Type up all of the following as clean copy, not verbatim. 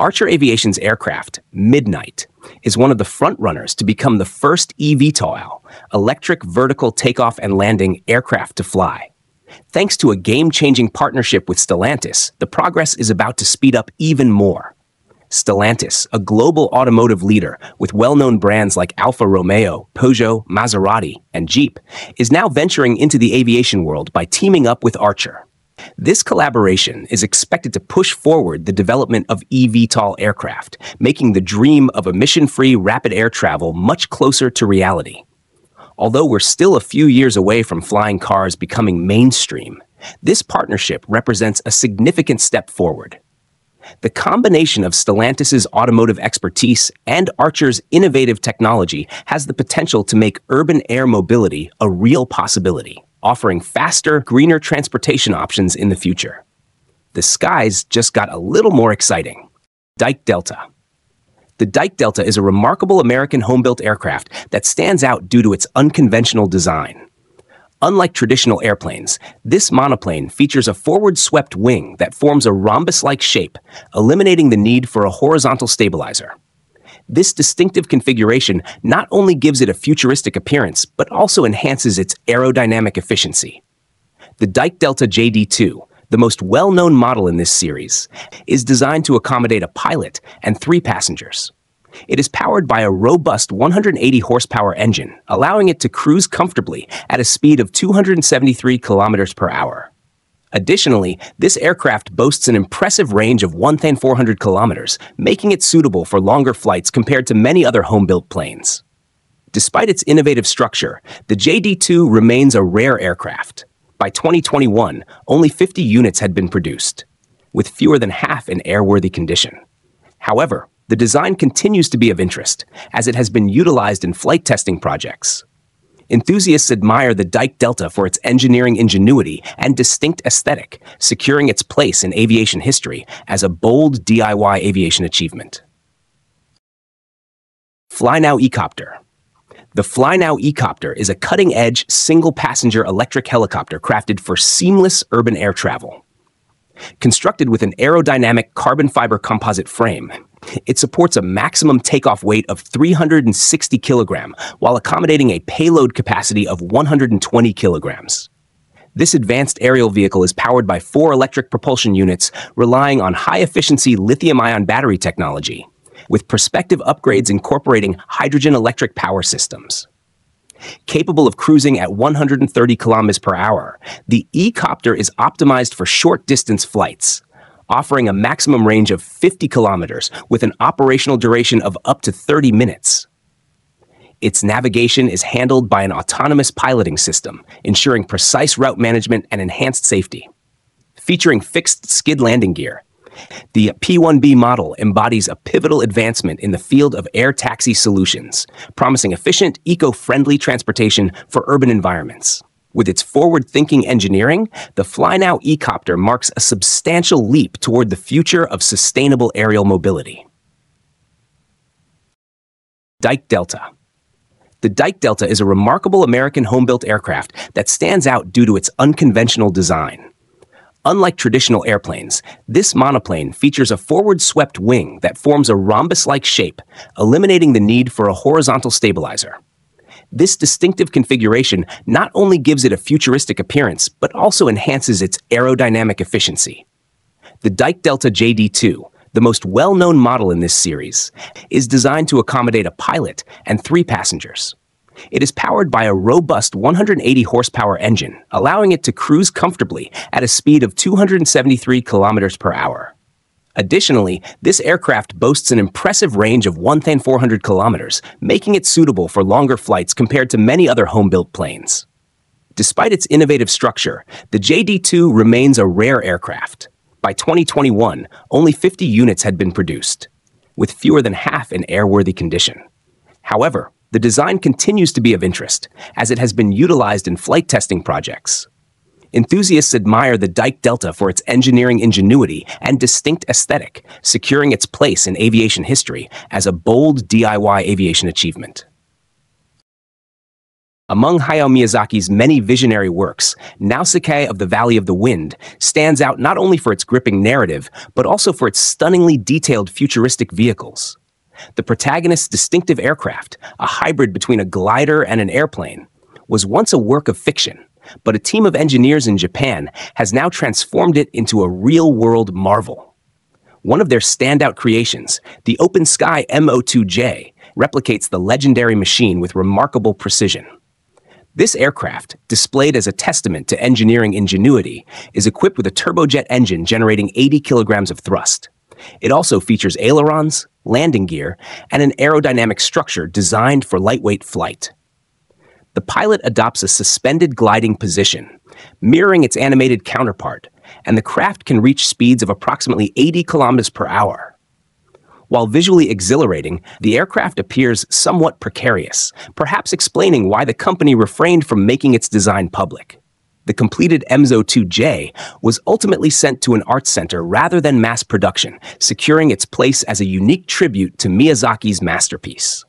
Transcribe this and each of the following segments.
Archer Aviation's aircraft, Midnight, is one of the frontrunners to become the first eVTOL, electric vertical takeoff and landing aircraft to fly. Thanks to a game-changing partnership with Stellantis, the progress is about to speed up even more. Stellantis, a global automotive leader with well-known brands like Alfa Romeo, Peugeot, Maserati, and Jeep, is now venturing into the aviation world by teaming up with Archer. This collaboration is expected to push forward the development of eVTOL aircraft, making the dream of emission-free rapid air travel much closer to reality. Although we're still a few years away from flying cars becoming mainstream, this partnership represents a significant step forward. The combination of Stellantis' automotive expertise and Archer's innovative technology has the potential to make urban air mobility a real possibility, offering faster, greener transportation options in the future. The skies just got a little more exciting. Dyke Delta. The Dyke Delta is a remarkable American home-built aircraft that stands out due to its unconventional design. Unlike traditional airplanes, this monoplane features a forward-swept wing that forms a rhombus-like shape, eliminating the need for a horizontal stabilizer. This distinctive configuration not only gives it a futuristic appearance, but also enhances its aerodynamic efficiency. The Dyke Delta JD2, the most well-known model in this series, is designed to accommodate a pilot and 3 passengers. It is powered by a robust 180-horsepower engine, allowing it to cruise comfortably at a speed of 273 kilometers per hour. Additionally, this aircraft boasts an impressive range of 1,400 kilometers, making it suitable for longer flights compared to many other home-built planes. Despite its innovative structure, the JD2 remains a rare aircraft. By 2021, only 50 units had been produced, with fewer than half in airworthy condition. However, the design continues to be of interest, as it has been utilized in flight testing projects. Enthusiasts admire the Dyke Delta for its engineering ingenuity and distinct aesthetic, securing its place in aviation history as a bold DIY aviation achievement. FlyNow eCopter. The FlyNow eCopter is a cutting-edge, single-passenger electric helicopter crafted for seamless urban air travel. Constructed with an aerodynamic carbon fiber composite frame, it supports a maximum takeoff weight of 360 kilograms while accommodating a payload capacity of 120 kilograms. This advanced aerial vehicle is powered by 4 electric propulsion units relying on high-efficiency lithium-ion battery technology, with prospective upgrades incorporating hydrogen electric power systems. Capable of cruising at 130 kilometers per hour, the eCopter is optimized for short-distance flights, offering a maximum range of 50 kilometers with an operational duration of up to 30 minutes. Its navigation is handled by an autonomous piloting system, ensuring precise route management and enhanced safety. Featuring fixed skid landing gear, the P1B model embodies a pivotal advancement in the field of air taxi solutions, promising efficient, eco-friendly transportation for urban environments. With its forward-thinking engineering, the FlyNow eCopter marks a substantial leap toward the future of sustainable aerial mobility. Dyke Delta. The Dyke Delta is a remarkable American home-built aircraft that stands out due to its unconventional design. Unlike traditional airplanes, this monoplane features a forward-swept wing that forms a rhombus-like shape, eliminating the need for a horizontal stabilizer. This distinctive configuration not only gives it a futuristic appearance, but also enhances its aerodynamic efficiency. The Dyke Delta JD2, the most well-known model in this series, is designed to accommodate a pilot and 3 passengers. It is powered by a robust 180-horsepower engine, allowing it to cruise comfortably at a speed of 273 kilometers per hour. Additionally, this aircraft boasts an impressive range of 1,400 kilometers, making it suitable for longer flights compared to many other home-built planes. Despite its innovative structure, the JD2 remains a rare aircraft. By 2021, only 50 units had been produced, with fewer than half in airworthy condition. However, the design continues to be of interest, as it has been utilized in flight testing projects. Enthusiasts admire the Dyke Delta for its engineering ingenuity and distinct aesthetic, securing its place in aviation history as a bold DIY aviation achievement. Among Hayao Miyazaki's many visionary works, Nausicaä of the Valley of the Wind stands out not only for its gripping narrative, but also for its stunningly detailed futuristic vehicles. The protagonist's distinctive aircraft, a hybrid between a glider and an airplane, was once a work of fiction, but a team of engineers in Japan has now transformed it into a real-world marvel. One of their standout creations, the Open Sky M02J, replicates the legendary machine with remarkable precision. This aircraft, displayed as a testament to engineering ingenuity, is equipped with a turbojet engine generating 80 kilograms of thrust. It also features ailerons, landing gear, and an aerodynamic structure designed for lightweight flight. The pilot adopts a suspended gliding position, mirroring its animated counterpart, and the craft can reach speeds of approximately 80 kilometers per hour. While visually exhilarating, the aircraft appears somewhat precarious, perhaps explaining why the company refrained from making its design public. The completed MZ-2J was ultimately sent to an art center rather than mass production, securing its place as a unique tribute to Miyazaki's masterpiece.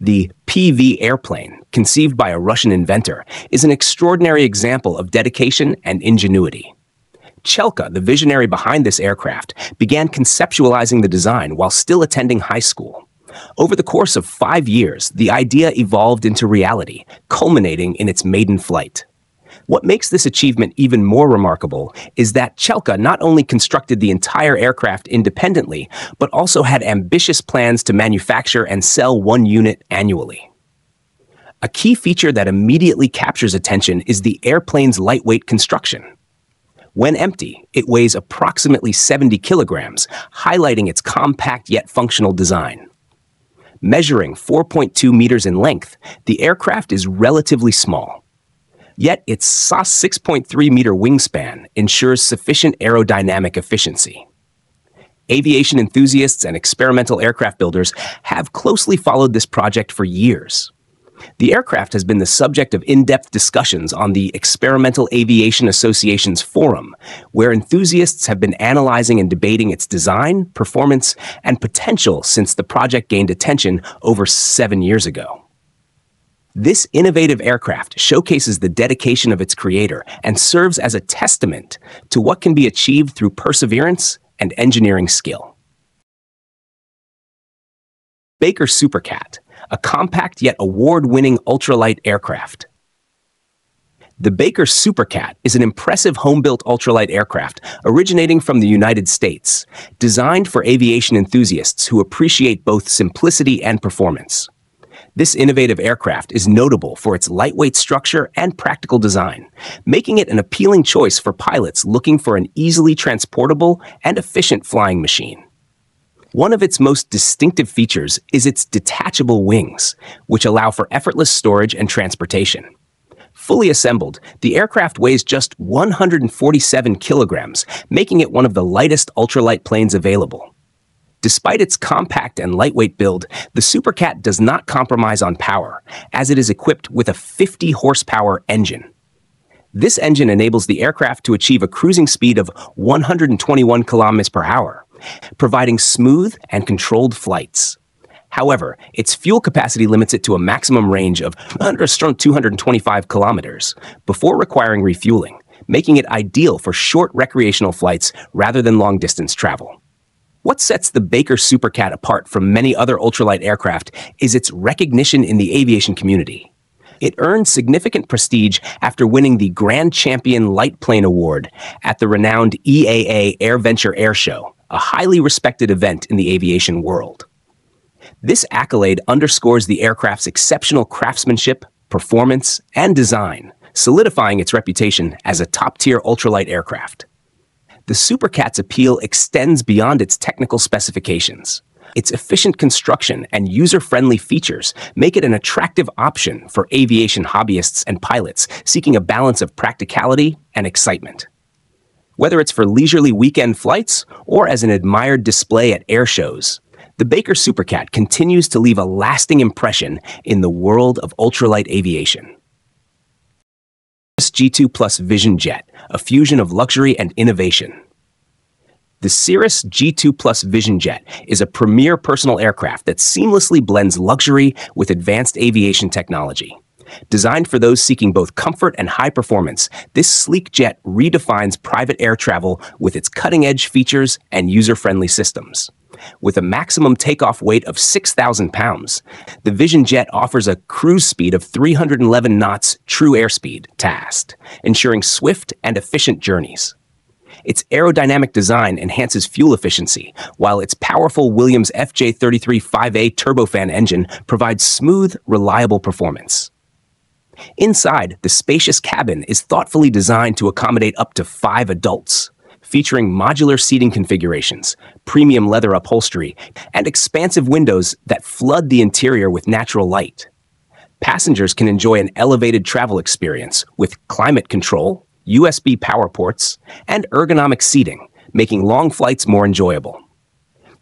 The PV airplane, conceived by a Russian inventor, is an extraordinary example of dedication and ingenuity. Chelka, the visionary behind this aircraft, began conceptualizing the design while still attending high school. Over the course of 5 years, the idea evolved into reality, culminating in its maiden flight. What makes this achievement even more remarkable is that Chelka not only constructed the entire aircraft independently, but also had ambitious plans to manufacture and sell one unit annually. A key feature that immediately captures attention is the airplane's lightweight construction. When empty, it weighs approximately 70 kilograms, highlighting its compact yet functional design. Measuring 4.2 meters in length, the aircraft is relatively small. Yet its SAS 6.3-meter wingspan ensures sufficient aerodynamic efficiency. Aviation enthusiasts and experimental aircraft builders have closely followed this project for years. The aircraft has been the subject of in-depth discussions on the Experimental Aviation Association's forum, where enthusiasts have been analyzing and debating its design, performance, and potential since the project gained attention over 7 years ago. This innovative aircraft showcases the dedication of its creator and serves as a testament to what can be achieved through perseverance and engineering skill. Baker Supercat, a compact yet award-winning ultralight aircraft. The Baker Supercat is an impressive home-built ultralight aircraft originating from the United States, designed for aviation enthusiasts who appreciate both simplicity and performance. This innovative aircraft is notable for its lightweight structure and practical design, making it an appealing choice for pilots looking for an easily transportable and efficient flying machine. One of its most distinctive features is its detachable wings, which allow for effortless storage and transportation. Fully assembled, the aircraft weighs just 147 kilograms, making it one of the lightest ultralight planes available. Despite its compact and lightweight build, the Supercat does not compromise on power, as it is equipped with a 50-horsepower engine. This engine enables the aircraft to achieve a cruising speed of 121 kilometers per hour, providing smooth and controlled flights. However, its fuel capacity limits it to a maximum range of 225 kilometers before requiring refueling, making it ideal for short recreational flights rather than long-distance travel. What sets the Baker Supercat apart from many other ultralight aircraft is its recognition in the aviation community. It earned significant prestige after winning the Grand Champion Light Plane Award at the renowned EAA AirVenture Air Show, a highly respected event in the aviation world. This accolade underscores the aircraft's exceptional craftsmanship, performance, and design, solidifying its reputation as a top-tier ultralight aircraft. The Supercat's appeal extends beyond its technical specifications. Its efficient construction and user-friendly features make it an attractive option for aviation hobbyists and pilots seeking a balance of practicality and excitement. Whether it's for leisurely weekend flights or as an admired display at air shows, the Baker Supercat continues to leave a lasting impression in the world of ultralight aviation. Cirrus G2 Plus Vision Jet, a fusion of luxury and innovation. The Cirrus G2 Plus Vision Jet is a premier personal aircraft that seamlessly blends luxury with advanced aviation technology. Designed for those seeking both comfort and high performance, this sleek jet redefines private air travel with its cutting-edge features and user-friendly systems. With a maximum takeoff weight of 6,000 pounds, the Vision Jet offers a cruise speed of 311 knots true airspeed (TAST), ensuring swift and efficient journeys. Its aerodynamic design enhances fuel efficiency, while its powerful Williams FJ33-5A turbofan engine provides smooth, reliable performance. Inside, the spacious cabin is thoughtfully designed to accommodate up to 5 adults. Featuring modular seating configurations, premium leather upholstery, and expansive windows that flood the interior with natural light. Passengers can enjoy an elevated travel experience with climate control, USB power ports, and ergonomic seating, making long flights more enjoyable.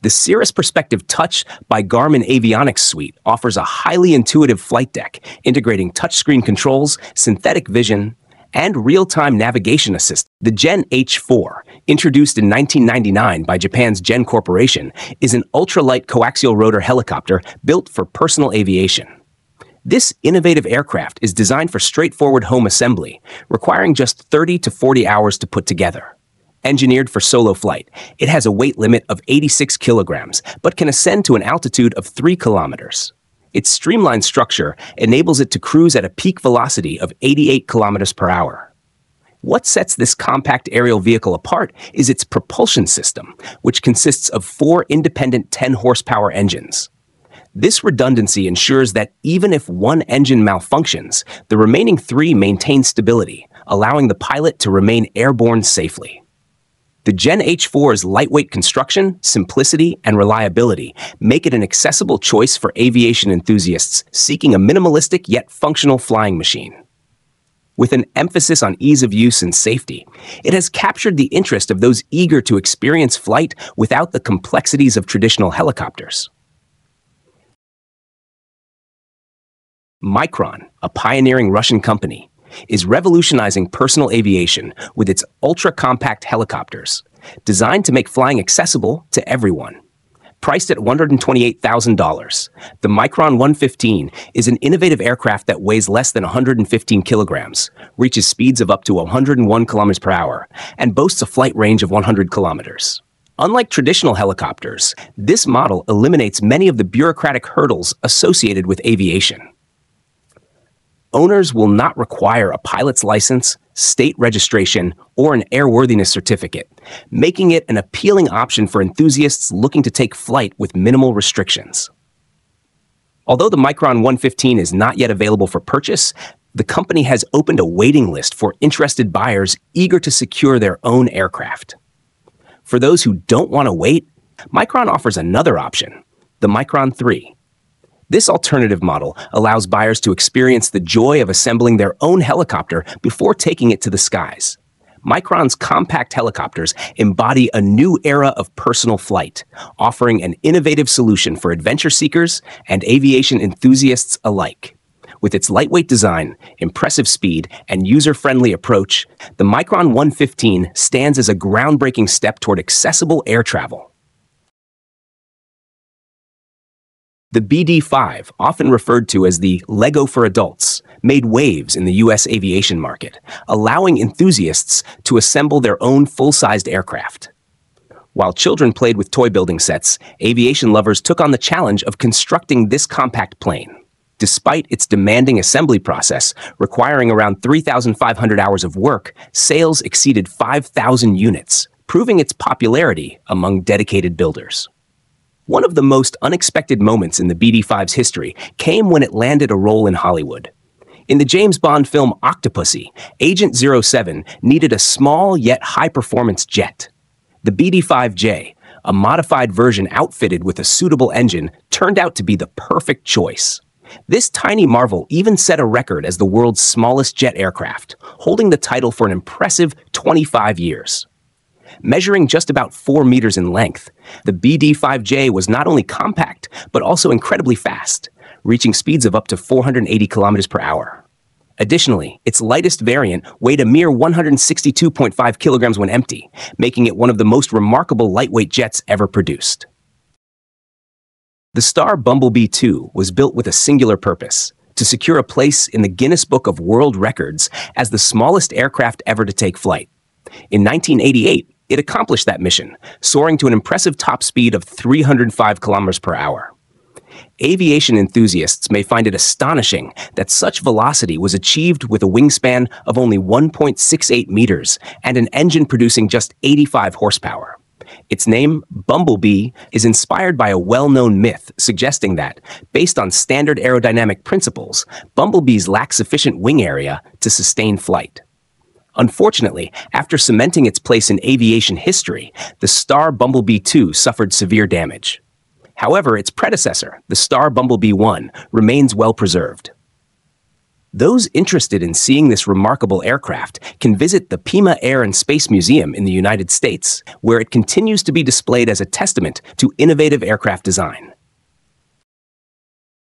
The Cirrus Perspective Touch by Garmin Avionics Suite offers a highly intuitive flight deck, integrating touchscreen controls, synthetic vision, and real-time navigation assist. The Gen H4, introduced in 1999 by Japan's Gen Corporation, is an ultralight coaxial rotor helicopter built for personal aviation. This innovative aircraft is designed for straightforward home assembly, requiring just 30 to 40 hours to put together. Engineered for solo flight, it has a weight limit of 86 kilograms, but can ascend to an altitude of 3 kilometers. Its streamlined structure enables it to cruise at a peak velocity of 88 kilometers per hour. What sets this compact aerial vehicle apart is its propulsion system, which consists of 4 independent 10-horsepower engines. This redundancy ensures that even if one engine malfunctions, the remaining 3 maintain stability, allowing the pilot to remain airborne safely. The Gen H4's lightweight construction, simplicity, and reliability make it an accessible choice for aviation enthusiasts seeking a minimalistic yet functional flying machine. With an emphasis on ease of use and safety, it has captured the interest of those eager to experience flight without the complexities of traditional helicopters. Micron, a pioneering Russian company, is revolutionizing personal aviation with its ultra-compact helicopters, designed to make flying accessible to everyone. Priced at $128,000, the Micron 115 is an innovative aircraft that weighs less than 115 kilograms, reaches speeds of up to 101 kilometers per hour, and boasts a flight range of 100 kilometers. Unlike traditional helicopters, this model eliminates many of the bureaucratic hurdles associated with aviation. Owners will not require a pilot's license, state registration, or an airworthiness certificate, making it an appealing option for enthusiasts looking to take flight with minimal restrictions. Although the Micron 115 is not yet available for purchase, the company has opened a waiting list for interested buyers eager to secure their own aircraft. For those who don't want to wait, Micron offers another option, the Micron 3. This alternative model allows buyers to experience the joy of assembling their own helicopter before taking it to the skies. Micron's compact helicopters embody a new era of personal flight, offering an innovative solution for adventure seekers and aviation enthusiasts alike. With its lightweight design, impressive speed, and user-friendly approach, the Micron 115 stands as a groundbreaking step toward accessible air travel. The BD-5, often referred to as the Lego for adults, made waves in the U.S. aviation market, allowing enthusiasts to assemble their own full-sized aircraft. While children played with toy building sets, aviation lovers took on the challenge of constructing this compact plane. Despite its demanding assembly process, requiring around 3,500 hours of work, sales exceeded 5,000 units, proving its popularity among dedicated builders. One of the most unexpected moments in the BD-5's history came when it landed a role in Hollywood. In the James Bond film Octopussy, Agent 07 needed a small yet high-performance jet. The BD-5J, a modified version outfitted with a suitable engine, turned out to be the perfect choice. This tiny marvel even set a record as the world's smallest jet aircraft, holding the title for an impressive 25 years. Measuring just about 4 meters in length, the BD-5J was not only compact, but also incredibly fast, reaching speeds of up to 480 kilometers per hour. Additionally, its lightest variant weighed a mere 162.5 kilograms when empty, making it one of the most remarkable lightweight jets ever produced. The Star Bumblebee II was built with a singular purpose: to secure a place in the Guinness Book of World Records as the smallest aircraft ever to take flight. In 1988, it accomplished that mission, soaring to an impressive top speed of 305 kilometers per hour. Aviation enthusiasts may find it astonishing that such velocity was achieved with a wingspan of only 1.68 meters and an engine producing just 85 horsepower. Its name, Bumblebee, is inspired by a well-known myth suggesting that, based on standard aerodynamic principles, bumblebees lack sufficient wing area to sustain flight. Unfortunately, after cementing its place in aviation history, the Star Bumblebee II suffered severe damage. However, its predecessor, the Star Bumblebee I, remains well-preserved. Those interested in seeing this remarkable aircraft can visit the Pima Air and Space Museum in the United States, where it continues to be displayed as a testament to innovative aircraft design.